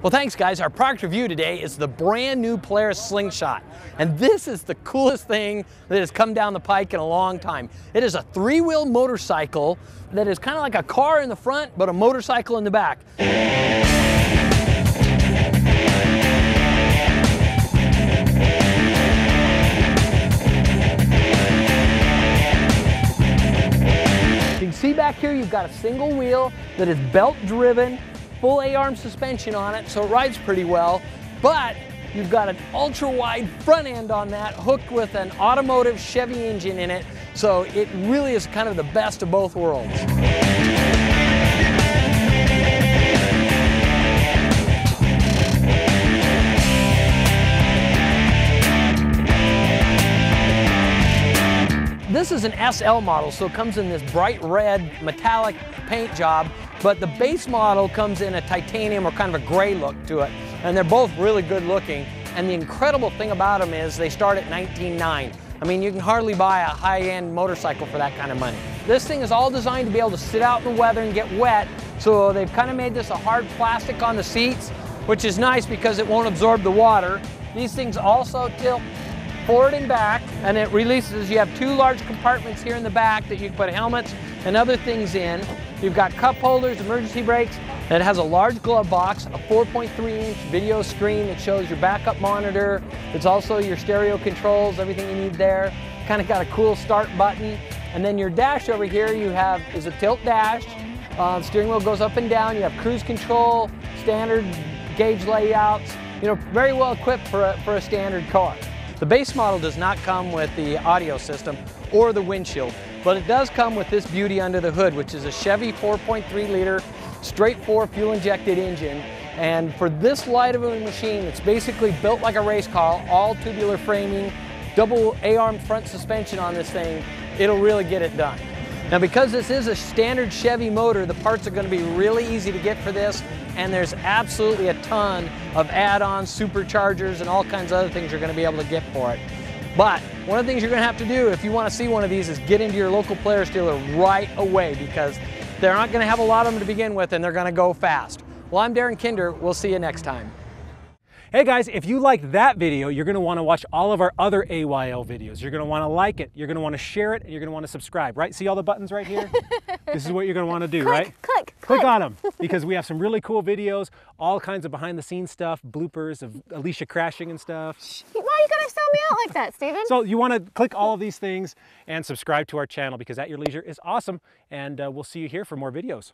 Well, thanks guys. Our product review today is the brand new Polaris Slingshot. And this is the coolest thing that has come down the pike in a long time. It is a three-wheel motorcycle that is kind of like a car in the front, but a motorcycle in the back. You can see back here, you've got a single wheel that is belt-driven. Full A-arm suspension on it, so it rides pretty well, but you've got an ultra-wide front end on that hooked with an automotive Chevy engine in it, so it really is kind of the best of both worlds. This is an SL model, so it comes in this bright red metallic paint job, but the base model comes in a titanium or kind of a gray look to it, and they're both really good looking. And the incredible thing about them is they start at $19,900. I mean, you can hardly buy a high-end motorcycle for that kind of money. This thing is all designed to be able to sit out in the weather and get wet, so they've kind of made this a hard plastic on the seats, which is nice because it won't absorb the water. These things also tilt forward and back, and it releases. You have two large compartments here in the back that you can put helmets and other things in. You've got cup holders, emergency brakes, and it has a large glove box, a 4.3-inch video screen that shows your backup monitor. It's also your stereo controls, everything you need there. Kind of got a cool start button. And then your dash over here you have is a tilt dash. Steering wheel goes up and down. You have cruise control, standard gauge layouts. You know, very well equipped for a standard car. The base model does not come with the audio system or the windshield, but it does come with this beauty under the hood, which is a Chevy 4.3-liter straight-four fuel-injected engine. And for this light of a machine, it's basically built like a race car, all tubular framing, double A-arm front suspension on this thing. It'll really get it done. Now, because this is a standard Chevy motor, the parts are going to be really easy to get for this, and there's absolutely a ton of add-ons, superchargers, and all kinds of other things you're going to be able to get for it. But one of the things you're going to have to do if you want to see one of these is get into your local Polaris dealer right away, because they're not going to have a lot of them to begin with, and they're going to go fast. Well, I'm Darren Kinder. We'll see you next time. Hey guys, if you liked that video, you're going to want to watch all of our other AYL videos. You're going to want to like it, you're going to want to share it, and you're going to want to subscribe, right? See all the buttons right here? This is what you're going to want to do, click, right? Click on them, because we have some really cool videos, all kinds of behind-the-scenes stuff, bloopers of Alicia crashing and stuff. Why are you going to sell me out like that, Steven? So you want to click all of these things and subscribe to our channel, because At Your Leisure is awesome, and we'll see you here for more videos.